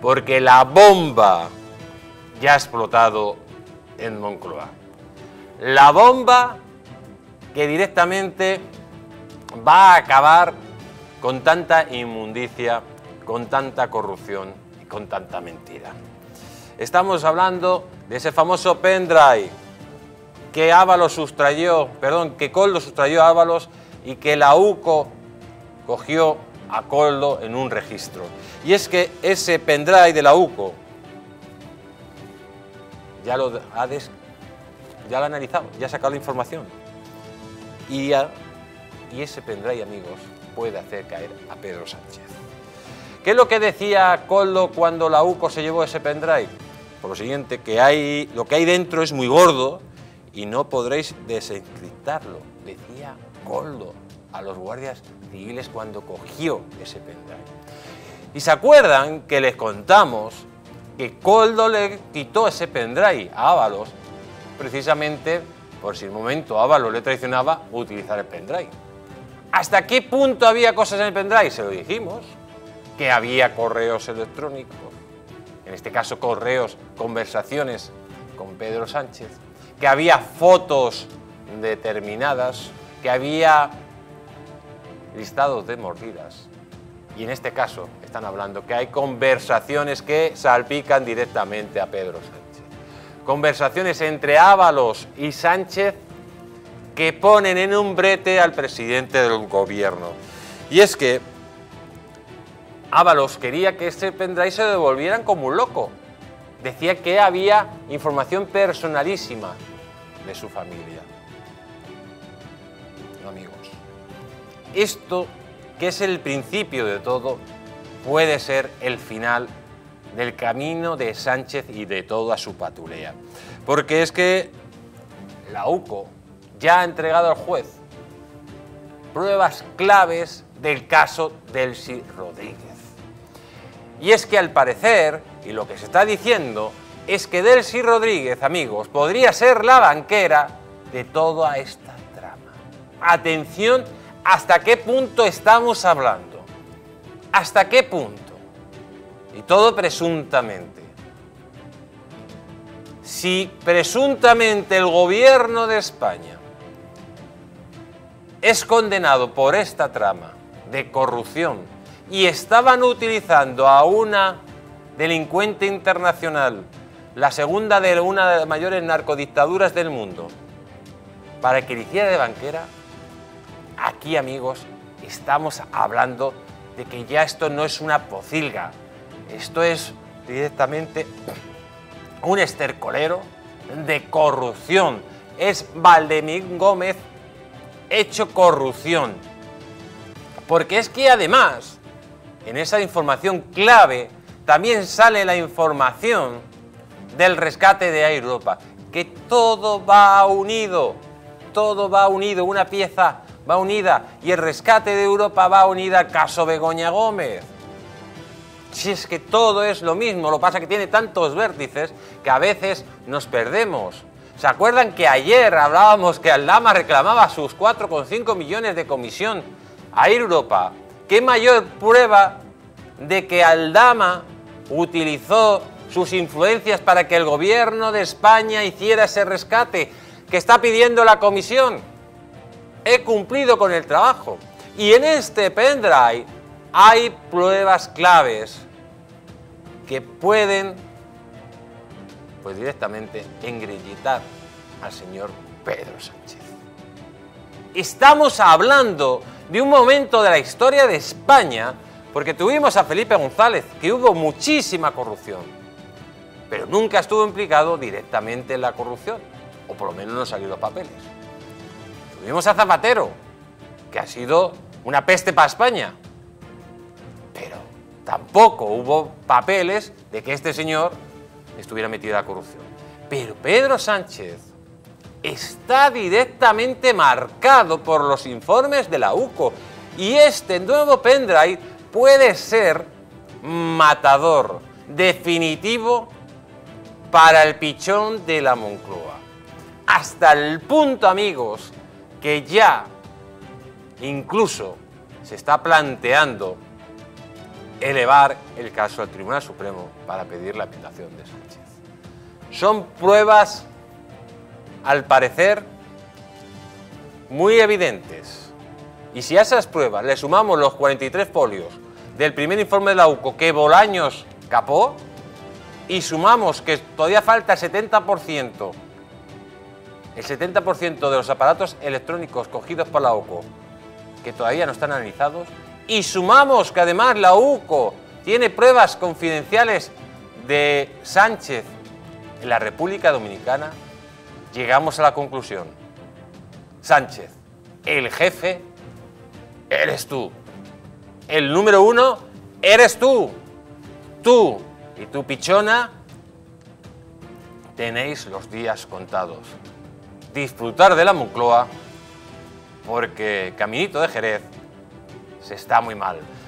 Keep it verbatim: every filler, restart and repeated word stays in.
porque la bomba ya ha explotado en Moncloa. La bomba que directamente va a acabar con tanta inmundicia, con tanta corrupción y con tanta mentira. Estamos hablando de ese famoso pendrive que Ábalos sustrayó, perdón, que Koldo sustrayó a Ábalos y que la U C O cogió a Koldo en un registro. Y es que ese pendrive de la U C O ya lo ha, des, ya lo ha analizado, ya ha sacado la información. Y, ya, y ese pendrive, amigos, puede hacer caer a Pedro Sánchez. ¿Qué es lo que decía Koldo cuando la U C O se llevó ese pendrive? Por lo siguiente, que hay, lo que hay dentro es muy gordo y no podréis desencriptarlo, decía Koldo a los guardias civiles cuando cogió ese pendrive. Y se acuerdan que les contamos que Koldo le quitó ese pendrive a Ábalos, precisamente por si en un momento Ábalos le traicionaba, utilizar el pendrive. ¿Hasta qué punto había cosas en el pendrive? Se lo dijimos, que había correos electrónicos, en este caso correos, conversaciones con Pedro Sánchez, que había fotos determinadas, que había listados de mordidas. Y en este caso están hablando que hay conversaciones que salpican directamente a Pedro Sánchez. Conversaciones entre Ábalos y Sánchez que ponen en un brete al presidente del gobierno. Y es que Ábalos quería que este pendrive se devolvieran como un loco. Decía que había información personalísima de su familia. No, amigos. Esto, que es el principio de todo, puede ser el final del camino de Sánchez y de toda su patulea. Porque es que la U C O ya ha entregado al juez pruebas claves del caso Delcy Rodríguez. Y es que al parecer, y lo que se está diciendo, es que Delcy Rodríguez, amigos, podría ser la banquera de toda esta trama. Atención, ¿hasta qué punto estamos hablando? ¿Hasta qué punto? Y todo presuntamente. Si presuntamente el gobierno de España es condenado por esta trama de corrupción y estaban utilizando a una delincuente internacional, la segunda de una de las mayores narcodictaduras del mundo, para que le hiciera de banquera, aquí, amigos, estamos hablando de que ya esto no es una pocilga, esto es directamente un estercolero de corrupción. Es Begoña Gómez hecho corrupción. Porque es que además, en esa información clave, también sale la información del rescate de Air Europa, que todo va unido, todo va unido, una pieza va unida, y el rescate de Europa va unida al caso Begoña Gómez. Si es que todo es lo mismo, lo que pasa es que tiene tantos vértices que a veces nos perdemos. ¿Se acuerdan que ayer hablábamos que Aldama reclamaba sus cuatro coma cinco millones de comisión a Air Europa? ¿Qué mayor prueba de que Aldama utilizó sus influencias para que el gobierno de España hiciera ese rescate que está pidiendo la comisión? He cumplido con el trabajo. Y en este pendrive hay pruebas claves que pueden, pues directamente, engrillitar al señor Pedro Sánchez. Estamos hablando de un momento de la historia de España, porque tuvimos a Felipe González, que hubo muchísima corrupción, pero nunca estuvo implicado directamente en la corrupción, o por lo menos no salió los papeles. Tuvimos a Zapatero, que ha sido una peste para España, pero tampoco hubo papeles de que este señor estuviera metido en la corrupción. Pero Pedro Sánchez está directamente marcado por los informes de la U C O y este nuevo pendrive puede ser matador definitivo para el pichón de la Moncloa. Hasta el punto, amigos, que ya incluso se está planteando elevar el caso al Tribunal Supremo para pedir la apelación de Sánchez. Son pruebas, al parecer, muy evidentes. Y si a esas pruebas le sumamos los cuarenta y tres folios del primer informe de la U C O que Bolaños capó, y sumamos que todavía falta el setenta por ciento, el setenta por ciento de los aparatos electrónicos cogidos por la U C O, que todavía no están analizados, y sumamos que además la U C O tiene pruebas confidenciales de Sánchez en la República Dominicana, llegamos a la conclusión: Sánchez, el jefe, eres tú. El número uno eres tú. Tú y tu pichona tenéis los días contados. Disfrutar de la Moncloa, porque Caminito de Jerez se está muy mal.